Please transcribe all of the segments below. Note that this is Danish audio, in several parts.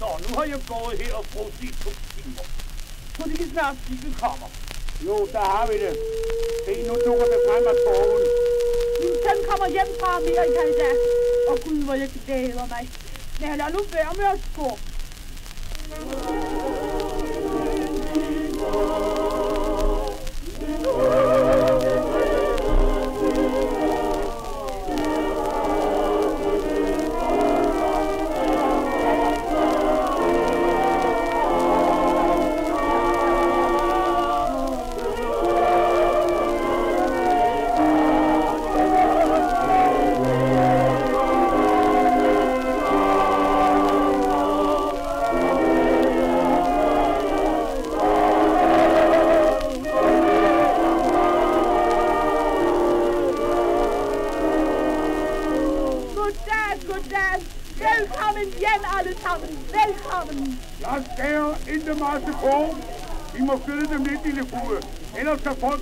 Så nu har jeg gået her og brugt de 2 timer. Kunne de snart sige, vi kommer? Jo, der har vi det. Se, nu dukker det frem af bogen. Min søn kommer hjem fra Amerika i dag. Og Gud, hvor jeg glæder mig. Men lad nu være med at gå.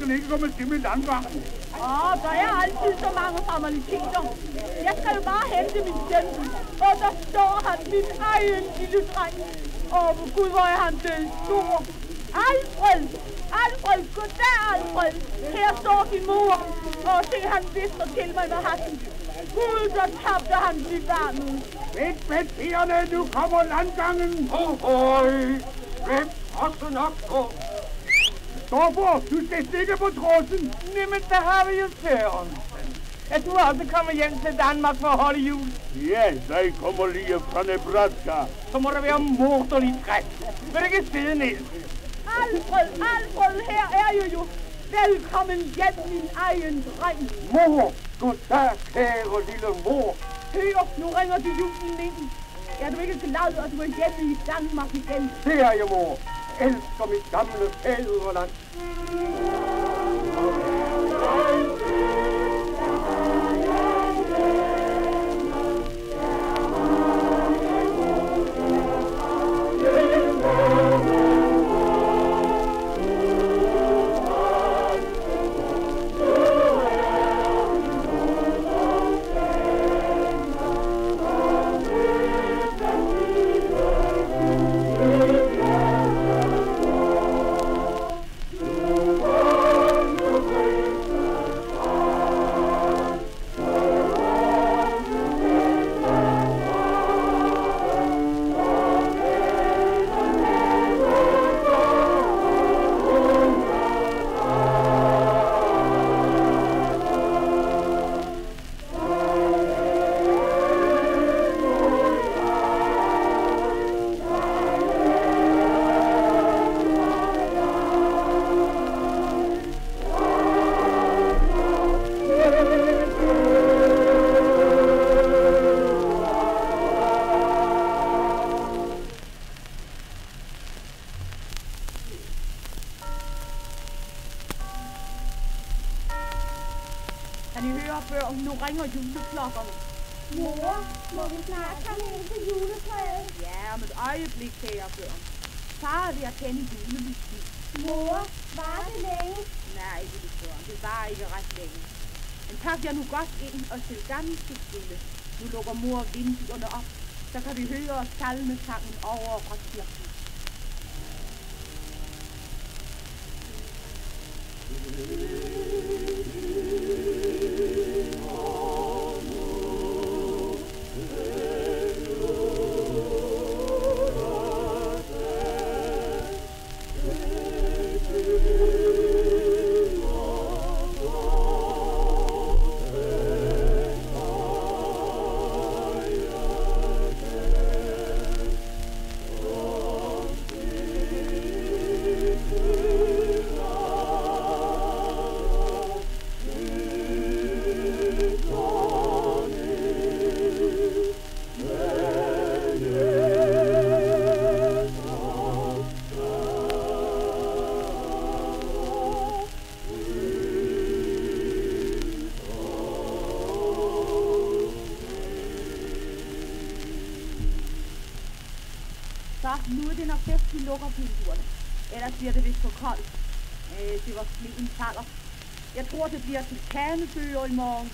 Ikke komme til min landgangen. Der er altid så mange formaliteter. Jeg skal jo bare hente min søn, og der står han, min egen lille dreng. Gud, hvor er han dødstor. Alfred, goddag Alfred. Her står din mor, og se, han visker til mig med hatten. Gud, der tabte han sit barn nu. Vent, pigerne, nu kommer landgangen. Hoj, hvem også nok på? Stoffer, du skal stikke på trådsen. Nemmen, der har vi jo søren. At du også kommer hjem til Danmark for at holde jul. Ja, jeg kommer lige fra Nebraska. Så må der være morderlig træk. Vil du ikke sidde ned? Alfred, her er jeg jo. Velkommen hjem, min egen dreng. Mor, goddag, kære lille mor. Hør, nu ringer de julen ind. Er du ikke glad, at du er hjemme i Danmark igen? Det er jeg, mor. Elsker mit gamle fædreland. Nu lukker mor vinduerne op, så kan vi høre salmesangen over fra kirken. Kanebøger i morgen.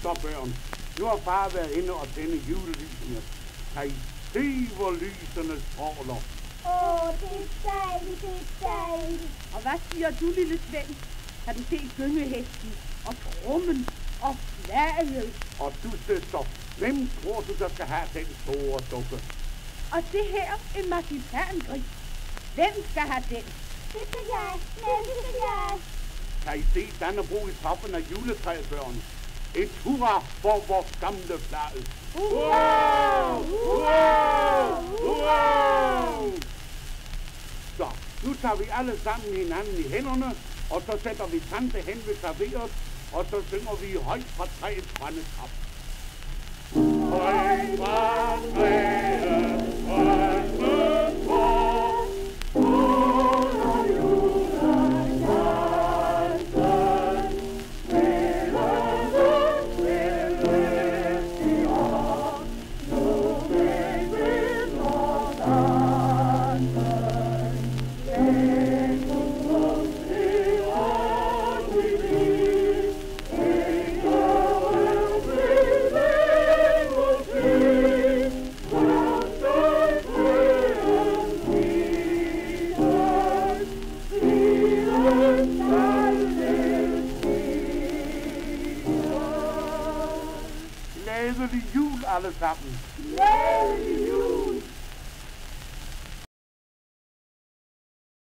Stop, børn. Nu har far været inde og tænde julelysene. Kan I Evolution is all off. Åh, det er dejligt, det er dejligt. Og hvad siger du, lille Svend? Har du set gyngehesten og trummen og flaget? Og du, søster, hvem tror du, der skal have den store dukke? Og det her, en marcipangris. Hvem skal have den? Det skal jeg, det skal jeg. Kan I se Dannebrog i toppen af juletræsbørn? Et hurra for vores gamle flag. Hurra! Hurra! Hurra! Så, nu tager vi alle sammen hinanden i hænderne, og så sætter vi tante hen ved klaveret, og så synger vi højt fra træet brændes op. Højt fra træet brændes op. Alle sammen. Glædelig jul!